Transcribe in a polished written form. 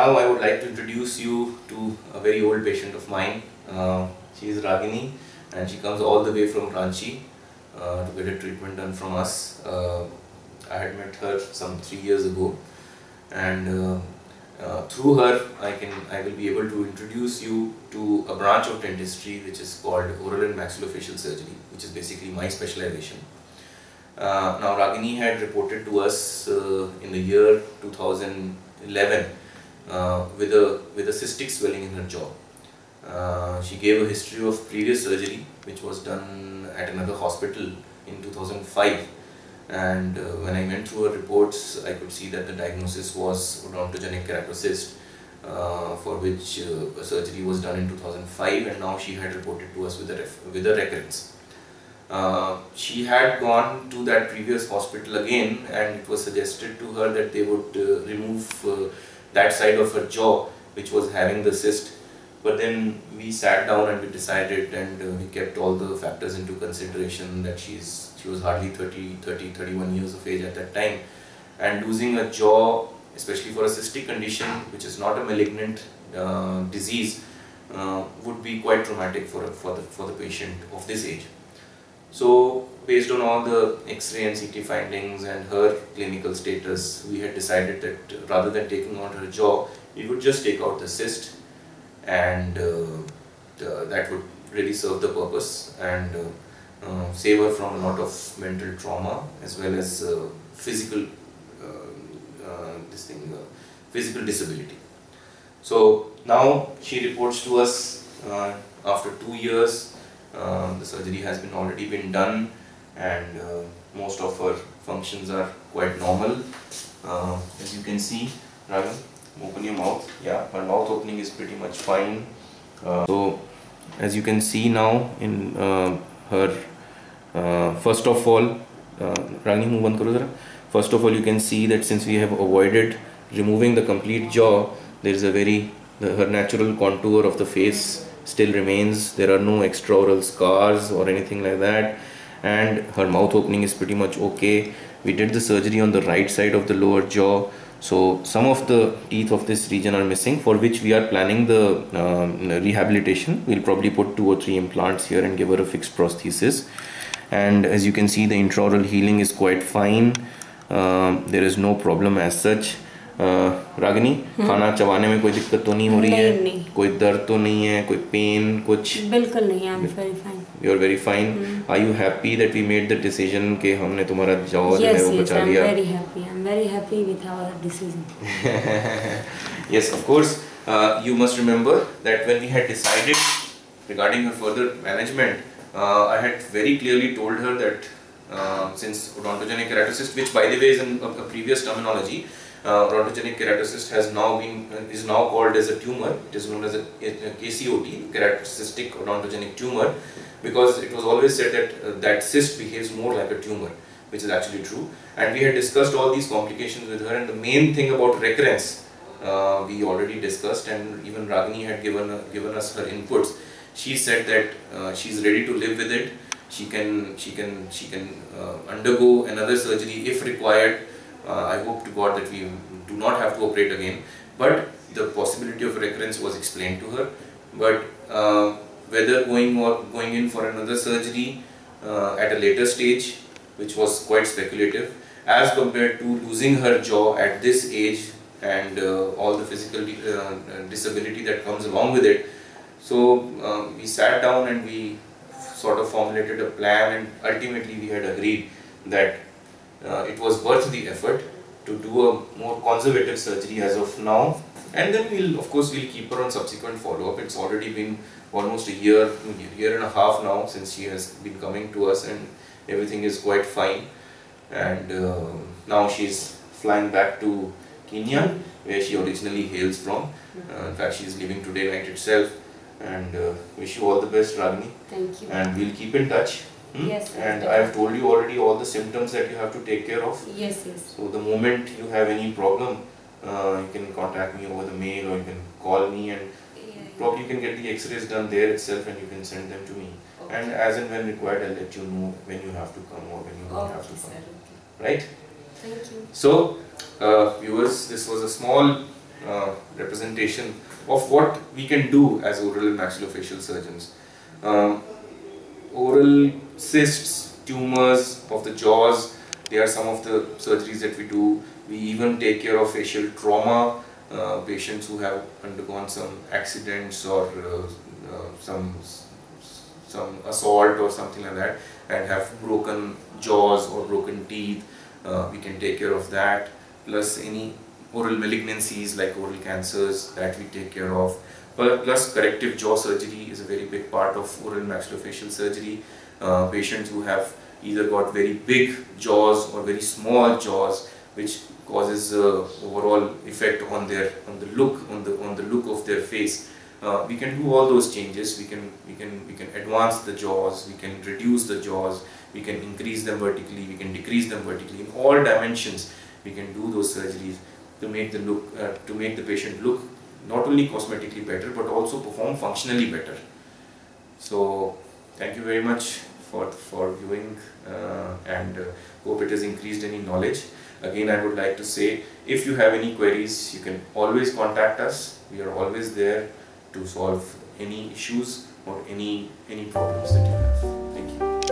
Now I would like to introduce you to a very old patient of mine. She is Ragini, and she comes all the way from Ranchi to get a treatment done from us. I had met her some 3 years ago, and through her I will be able to introduce you to a branch of dentistry which is called oral and maxillofacial surgery, which is basically my specialization. Now Ragini had reported to us in the year 2011 with a cystic swelling in her jaw. She gave a history of previous surgery which was done at another hospital in 2005, and when I went through her reports I could see that the diagnosis was odontogenic keratocyst, for which surgery was done in 2005, and now she had reported to us with a recurrence. She had gone to that previous hospital again, and it was suggested to her that they would remove that side of her jaw which was having the cyst. But then we sat down and we decided, and we kept all the factors into consideration, that she was hardly 31 years of age at that time, and losing a jaw, especially for a cystic condition which is not a malignant disease, would be quite traumatic for the patient of this age. So based on all the X-ray and CT findings and her clinical status, we had decided that rather than taking out her jaw, we would just take out the cyst, and that would really serve the purpose and save her from a lot of mental trauma as well as physical disability. So now she reports to us after 2 years. The surgery has already been done, and most of her functions are quite normal. As you can see, Ragan, open your mouth. Yeah, her mouth opening is pretty much fine. So as you can see now in her, first of all, Ragini, move on karo zara. First of all, you can see that since we have avoided removing the complete jaw, there is a her natural contour of the face still remains. There are no extraoral scars or anything like that, and her mouth opening is pretty much okay. We did the surgery on the right side of the lower jaw, so some of the teeth of this region are missing, for which we are planning the rehabilitation. We'll probably put 2 or 3 implants here and give her a fixed prosthesis. And as you can see, the intraoral healing is quite fine. There is no problem as such. Ragini, खाना चबाने में कोई दिक्कत तो नहीं हो रही है, कोई दर्द तो नहीं है, कोई पेन कुछ? बिल्कुल नहीं, I'm very fine. You're very fine. Are you happy that we made the decision कि हमने तुम्हारा जाओ जो है वो बचा लिया? Yes, I'm very happy. I'm very happy with our decision. Yes, of course. You must remember that when we had decided regarding her further management, I had very clearly told her that since odontogenic keratocyst, which by the way is in a previous terminology, odontogenic keratocyst is now called as a tumor. It is known as a KCOT, keratocystic odontogenic tumor, because it was always said that that cyst behaves more like a tumor, which is actually true. And we had discussed all these complications with her, and the main thing about recurrence we already discussed, and even Ragini had given us her inputs. She said that she is ready to live with it. She can undergo another surgery if required. I hope to God that we do not have to operate again, but the possibility of recurrence was explained to her. But whether going in for another surgery at a later stage, which was quite speculative, as compared to losing her jaw at this age and all the physical disability that comes along with it. So we sat down and we sort of formulated a plan, and ultimately we had agreed that it was worth the effort to do a more conservative surgery as of now, and then of course we'll keep her on subsequent follow-up. It's already been almost a year and a half now since she has been coming to us, and everything is quite fine. And now she's flying back to Kenya, where she originally hails from. In fact, she is leaving today night itself. And wish you all the best, Ragini. Thank you. And we'll keep in touch. Yes, and I have told you already all the symptoms that you have to take care of. Yes, yes. So the moment you have any problem, you can contact me over the mail, or you can call me, and probably you can get the X-rays done there itself, and you can send them to me. Okay. And as and when required, I'll let you know when you have to come or when you don't have to come. Sir, okay. Right? Thank you. So viewers, this was a small representation of what we can do as oral and maxillofacial surgeons. Oral cysts, tumors of the jaws, they are some of the surgeries that we do. We even take care of facial trauma, patients who have undergone some accidents or some assault or something like that and have broken jaws or broken teeth. We can take care of that, plus any oral malignancies like oral cancers that we take care of. Plus corrective jaw surgery is a very big part of oral maxillofacial surgery. Patients who have either got very big jaws or very small jaws, which causes overall effect on their on the look of their face. We can do all those changes. We can advance the jaws. We can reduce the jaws. We can increase them vertically. We can decrease them vertically. In all dimensions, we can do those surgeries to make the look patient look not only cosmetically better but also perform functionally better. So thank you very much for viewing, and hope it has increased any knowledge. Again, I would like to say, if you have any queries, you can always contact us. We are always there to solve any issues or any problems that you have.